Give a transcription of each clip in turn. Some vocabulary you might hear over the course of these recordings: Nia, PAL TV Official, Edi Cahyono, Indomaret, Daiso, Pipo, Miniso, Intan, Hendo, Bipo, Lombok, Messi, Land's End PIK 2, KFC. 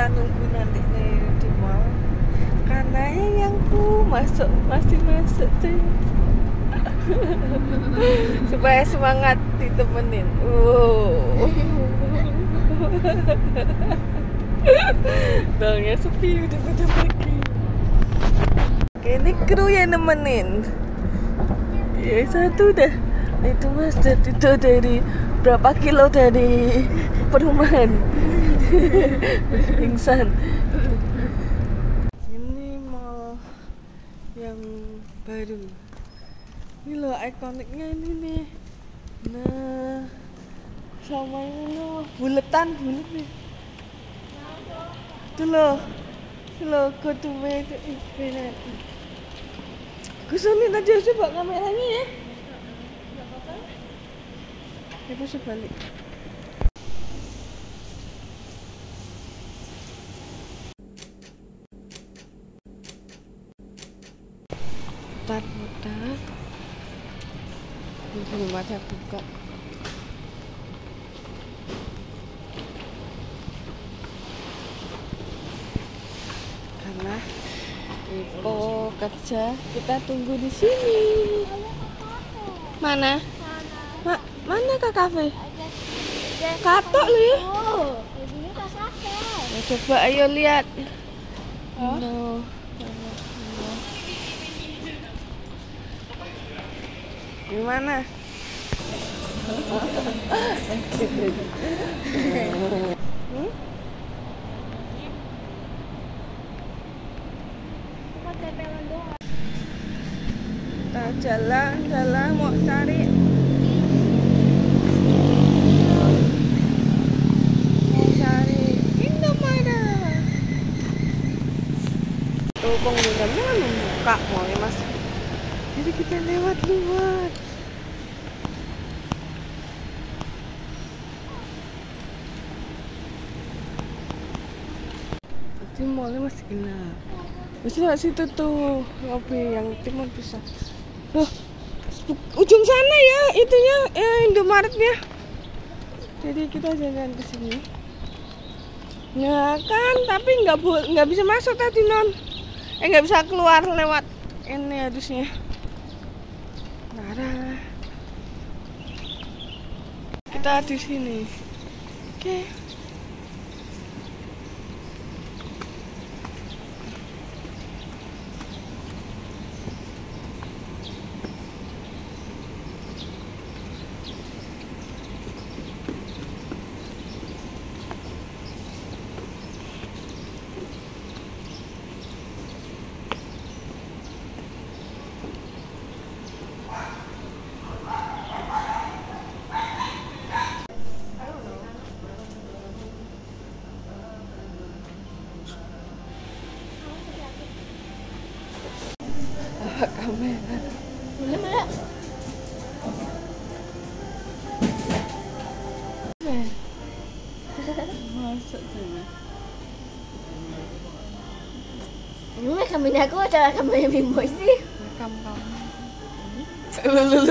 kita nunggu nanti nih di mall, karena yang ku masih masuk cuy. Supaya semangat ditemenin. Dalangnya sepi udah pergi. Oke, ini kru yang nemenin. Ya satu dah. Itu mas itu dari berapa kilo dari perumahan. Pingsan. Ini mall yang baru. Ini loh ikoniknya ini nih. Nah, sama ini loh bulet nih. Itu loh Gotume itu internet. Gusunin aja coba kameranya ya. Enggak apa-apa. Ibu sebalik. Mutar-mutar. Ini rumahnya buka. Karena Pipo kerja, kita tunggu di sini. Mana? Mana ke kafe? Katok lu ya? Ya coba ayo lihat. Hendo. Gimana? Kita jalan-jalan mau cari Indomaret. Tuh penggunanya membuka mallnya mas. Jadi kita lewat. Jadi mallnya masih gelap. Masih lewat situ tuh lobi yang timur bisa. Loh, ujung sana ya, itunya Indomaretnya. Jadi kita jalan ke sini. Ya kan, tapi nggak bisa masuk tadi non. Nggak bisa keluar lewat ini harusnya. Nara. Kita di sini. Oke. Kamera boleh mbak? Masuk sana ini kamera aku adalah kamera Bipo sih rekam kamu lulu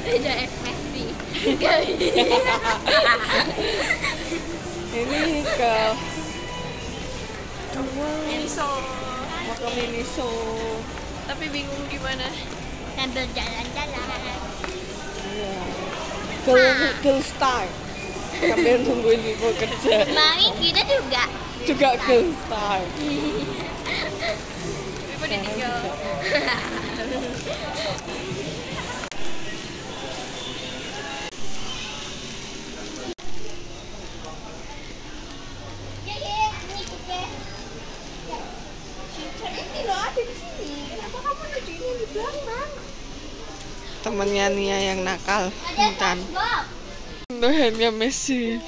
beda ekspresi. Ini ke Miniso, mau ke Miniso tapi bingung gimana sambil jalan-jalan ya. Girl style sambil nungguin Bipo kerja. Mari kita juga girl style. Bipo ditinggal. Temennya Nia yang nakal, Intan. Handnya Messi.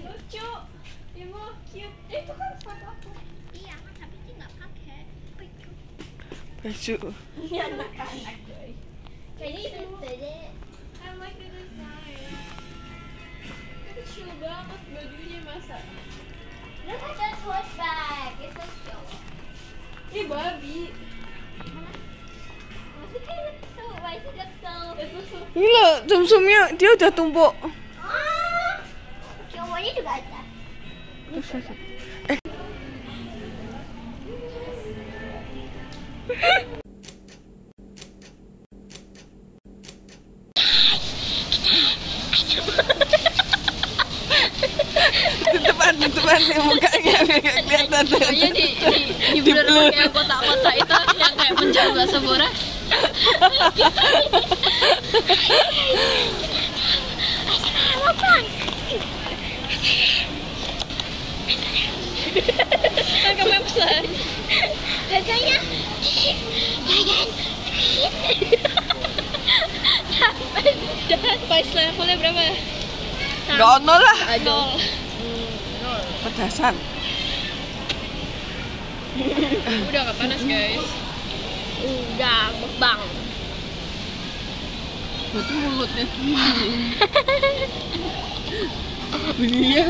Lucu. Ibu cute. Itu kan foto aku. Iya, kan tapi dia enggak pakai baju. Baju. Ini anak-anak gue. Kayaknya itu tadi. Sama itu saya. Lucu banget bajunya masa. Look at that horse bag. It's so cute. Ih, babi. Ini loh, sumsumnya dia udah tumpuk. Cowoknya juga ada. Tutupan yang mukanya nggak kelihatan. Iya di blur kayak kotak-kotak itu yang kayak menjaga sebuah. Harganya dan price levelnya berapa? Nggak ono lah. Pedasan. Udah nggak panas guys. Udah mukbang. Betul mulutnya. Iya.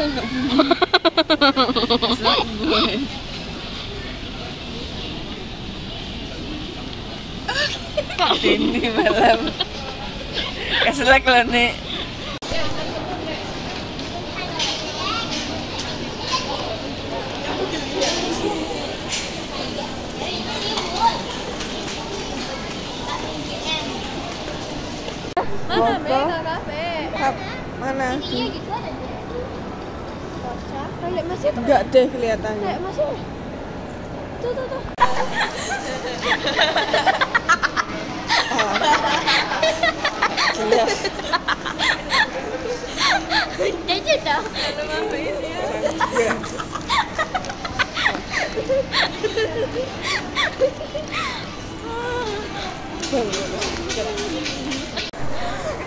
Ini malam. Keselak lah nih. Mana Mega Cafe? Mana? Iya gitu ada dia. Koca. Kayak masih tuh. Enggak deh kelihatannya. Kayak masih. Tuh. Jadi dong.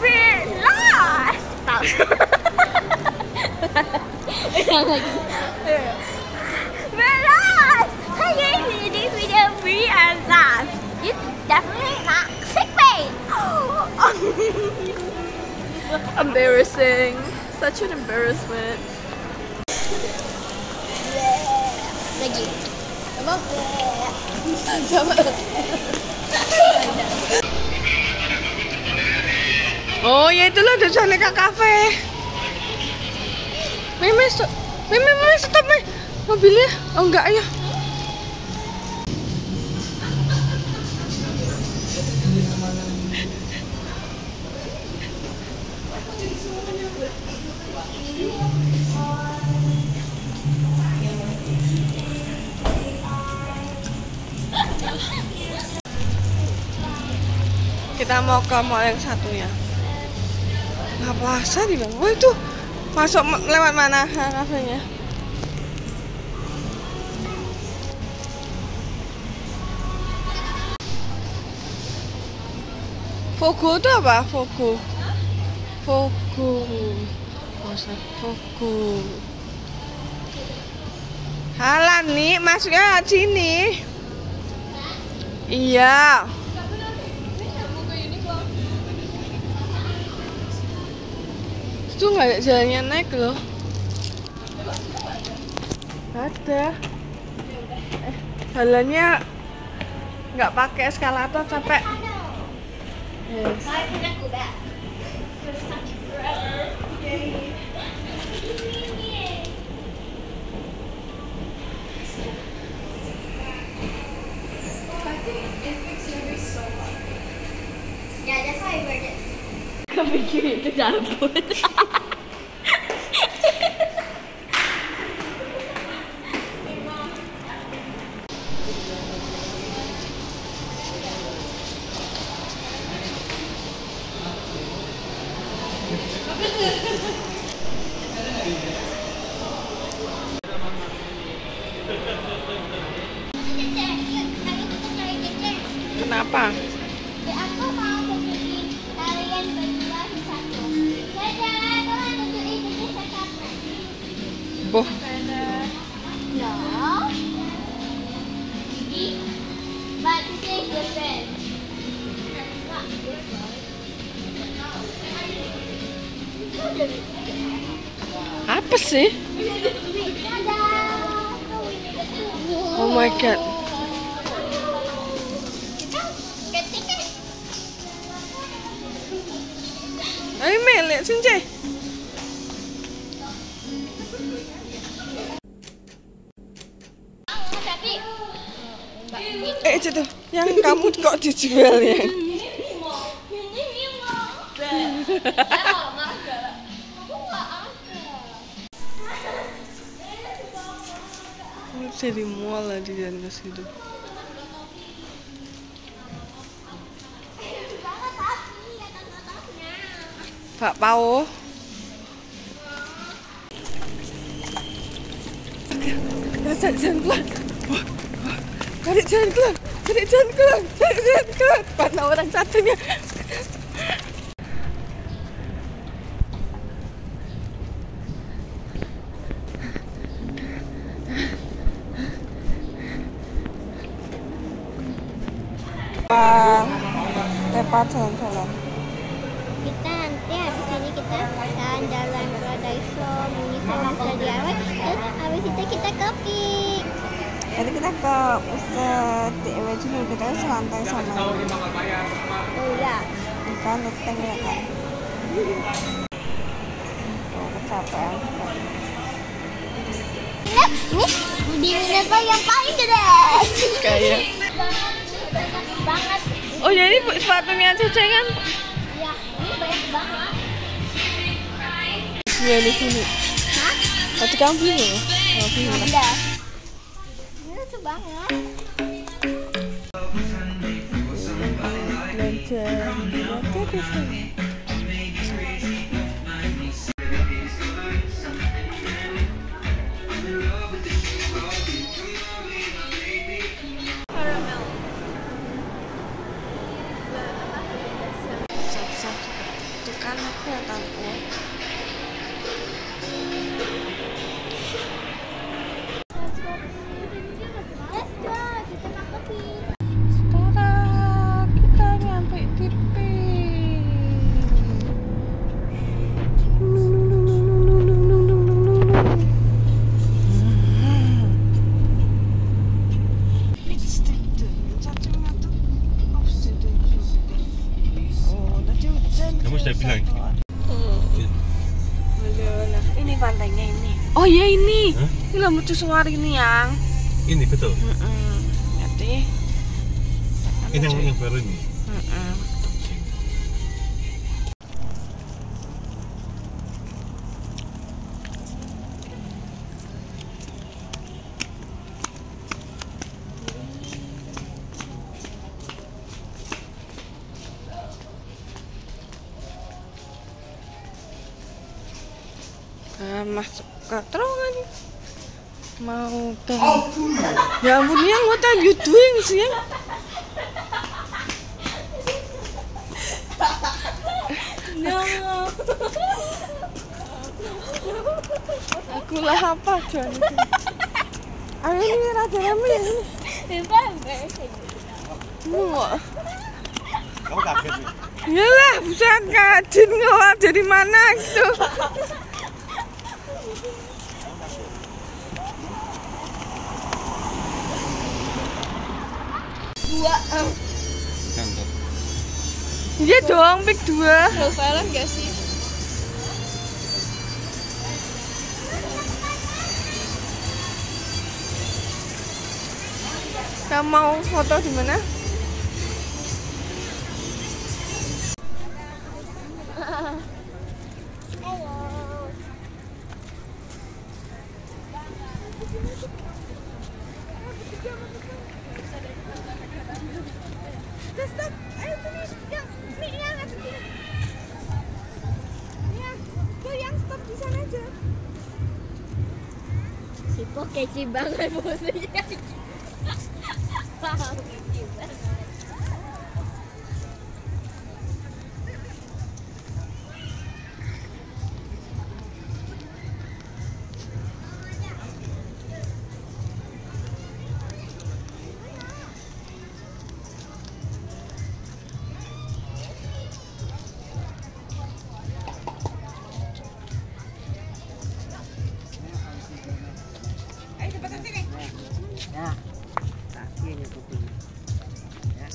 We are live. You definitely not clickbait. Embarrassing. Such an embarrassment. Lagi. Emang? Oh ya itulah desain Kak Cafe. Meme stop mobilnya. Oh enggak ya. Kita mau ke mall yang satunya. Nggak puasa di bang. Oh itu masuk lewat mana kafenya? Fogo itu apa? Fogo. Halan nih masuknya sini. Iya. Itu nggak ada jalannya naik loh. Ada. Jalannya nggak pakai eskalator capek. Yes. Mikir itu jalan pun. Kenapa? Bipo. No. But this is the best. Apa sih? Oh my god. Ayo melek senjai. Eh itu yang kamu kok dijual ya? Jadi mual lah di jalan ke situ. Pak Pao. Cari jalan keluar. Mana orang satunya? Tepat jalan-jalan. Kita nanti habis ini kita jalan-jalan ke Daiso, mengisi diawet. Terus habis itu kita kopi. Jadi kita ke pusat diawet dulu, kita ke lantai sana. Udah. Bukan leteng ya kak. Oh kecapean. Ini di Indonesia yang paling gedes. Kayak. Banget. Oh jadi sepatunya Cece kan? Iya, ini banyak banget. Iya di sini. Hah? Tadi kamu beli ya? Ada. Ini lucu banget. Belanja. Belanja di sini. Oh iya ini, huh? Ini Lombok Suwari ini yang. Ini betul. Jadi. Ini yang baru ini. Masuk ke terowongan mau ke ya ampun yang what are you doing sih no aku lah apa John ayo ini raja kami ya ini kamu kaget nih iyalah buset kaget ngeluar dari mana gitu. Iya dong, PIK 2. Low silent gak sih? Kamu mau foto di mana? Pipo kece banget posenya. Wow, kece banget. Ya, kakinya kukunya. Ya.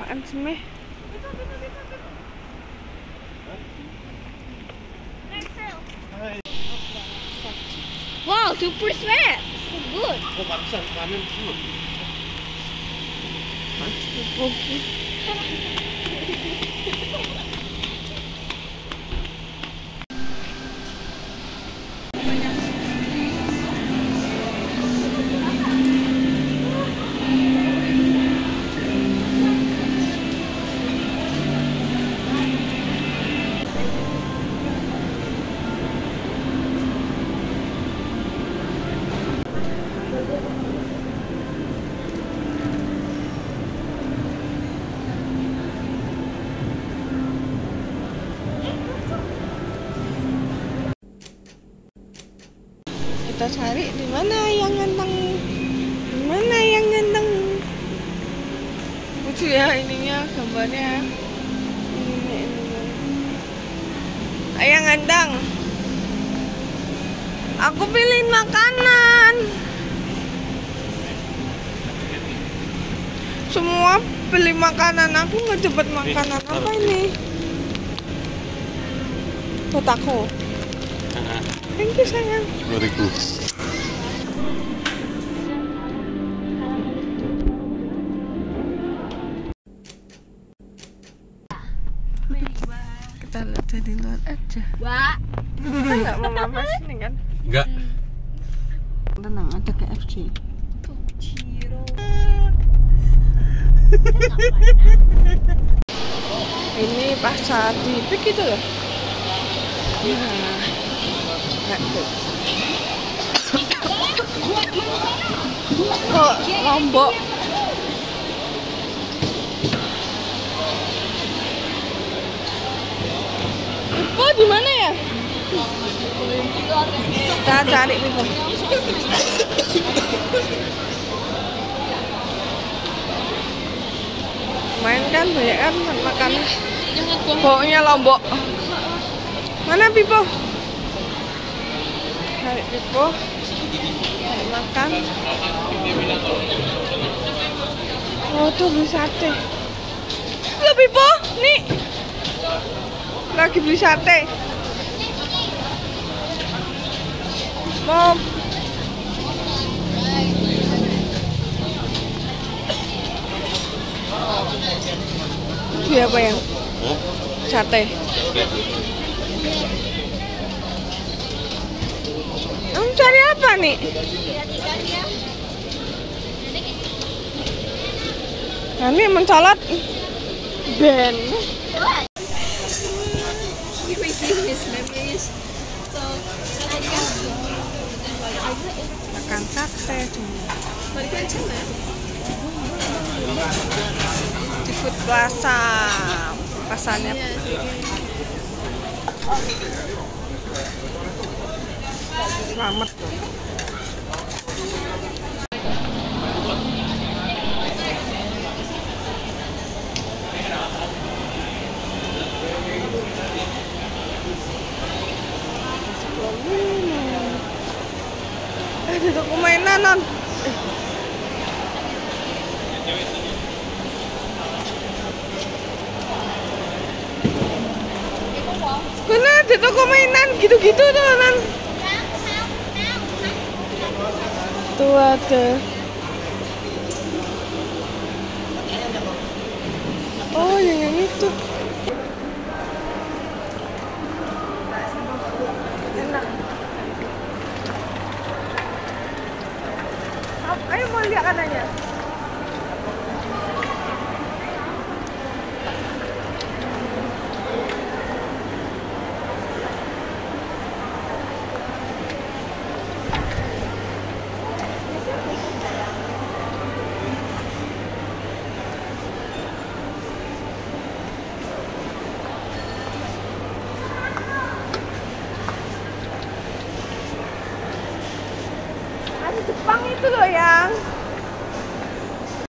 Apaan sih, Meh? Wow, 2%! So good! Kok barusan panen semua? kita cari di mana yang ganteng, di mana yang ganteng. Lucu ya ininya, gambarnya ini. Ayang ganteng, aku pilih makanan. Semua beli makanan, aku ngejebet makanan. Apa ini? Kotaku. Thank you sayang. 10.000. Kita lihat dari luar aja. Wah. Kita nggak mau mama sini kan? Nggak. Tenang, ada KFC. Tujiro. Ini pasar di PIK itu loh. Ya. Kok Lombok? Pipo di mana ya? Kita cari Pipo. Main kan banyak kan makan pokoknya Lombok. Mana Pipo? Cari Pipo, cari makan. Oh tuh beli sate. Lo Pipo, nih lagi beli sate. Mom. Itu apa ya? Sate. Kamu cari apa nih? Nah, ini mencolot Ben. Makan sate di Food Plaza, pasarnya. Selamat tuh. Ada toko mainan non. Bener ada toko mainan gitu-gitu tuh non. Tuh ada. Oh yang itu. Enak. Ayo mau lihat kanannya. Jepang itu loh yang